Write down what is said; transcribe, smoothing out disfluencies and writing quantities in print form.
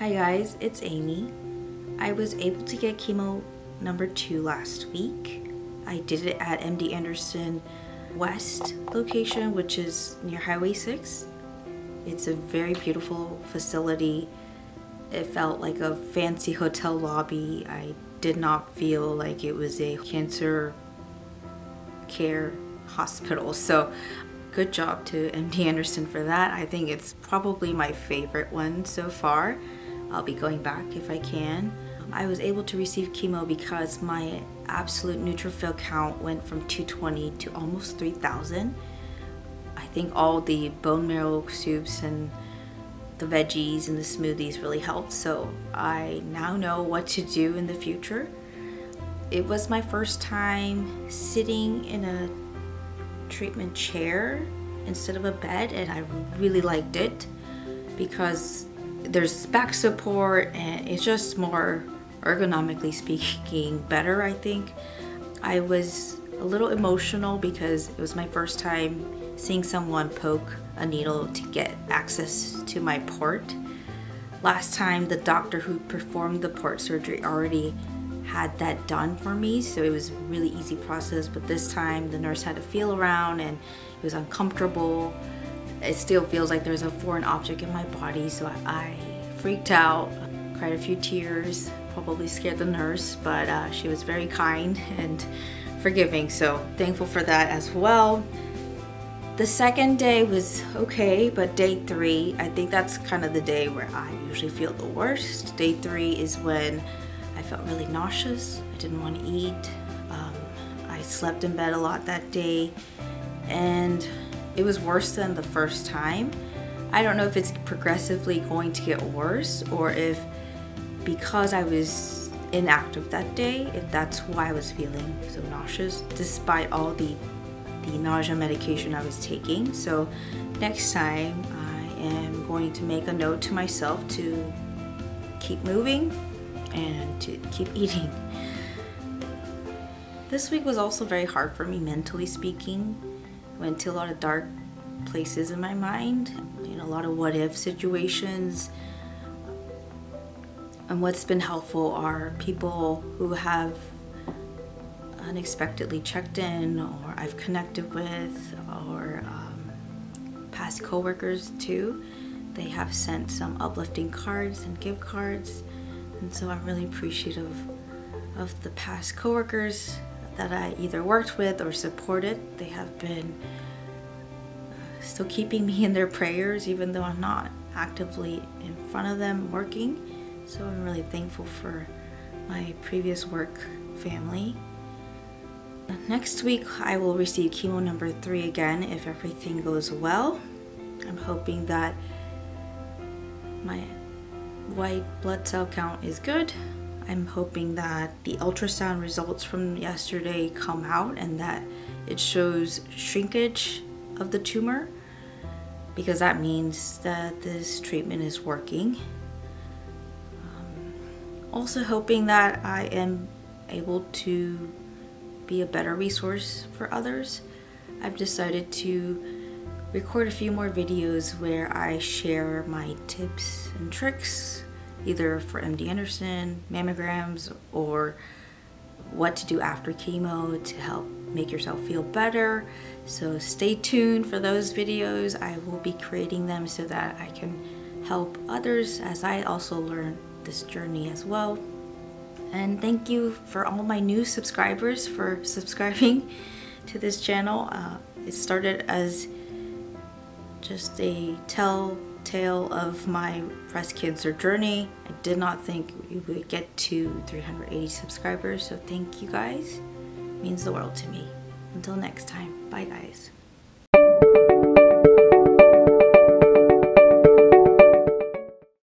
Hi guys, it's Amy. I was able to get chemo number 2 last week. I did it at MD Anderson West location, which is near Highway 6. It's a very beautiful facility. It felt like a fancy hotel lobby. I did not feel like it was a cancer care hospital. So good job to MD Anderson for that. I think it's probably my favorite one so far. I'll be going back if I can. I was able to receive chemo because my absolute neutrophil count went from 220 to almost 3,000. I think all the bone marrow soups and the veggies and the smoothies really helped, so I now know what to do in the future. It was my first time sitting in a treatment chair instead of a bed, and I really liked it because there's back support and it's just more, ergonomically speaking, better, I think. I was a little emotional because it was my first time seeing someone poke a needle to get access to my port. Last time, the doctor who performed the port surgery already had that done for me, so it was a really easy process, but this time the nurse had to feel around and it was uncomfortable. It still feels like there's a foreign object in my body, so I freaked out, cried a few tears, probably scared the nurse, but she was very kind and forgiving, so thankful for that as well. The second day was okay, but day 3, I think that's kind of the day where I usually feel the worst. Day 3 is when I felt really nauseous. I didn't want to eat. I slept in bed a lot that day, and it was worse than the first time. I don't know if it's progressively going to get worse or if because I was inactive that day, if that's why I was feeling so nauseous despite all the nausea medication I was taking. So next time I am going to make a note to myself to keep moving and to keep eating. This week was also very hard for me mentally speaking. Went to a lot of dark places in my mind, in a lot of what-if situations. And what's been helpful are people who have unexpectedly checked in, or I've connected with, or past coworkers too. They have sent some uplifting cards and gift cards, and so I'm really appreciative of the past coworkers that I either worked with or supported. They have been still keeping me in their prayers even though I'm not actively in front of them working, so I'm really thankful for my previous work family. Next week I will receive chemo number 3 again if everything goes well. I'm hoping that my white blood cell count is good. I'm hoping that the ultrasound results from yesterday come out and that it shows shrinkage of the tumor, because that means that this treatment is working. Also hoping that I am able to be a better resource for others. I've decided to record a few more videos where I share my tips and tricks, either for MD Anderson, mammograms, or what to do after chemo to help make yourself feel better. So stay tuned for those videos. I will be creating them so that I can help others as I also learn this journey as well. And thank you for all my new subscribers for subscribing to this channel. It started as just a tale of my breast cancer journey. I did not think we would get to 380 subscribers, so thank you guys. It means the world to me. Until next time, bye guys.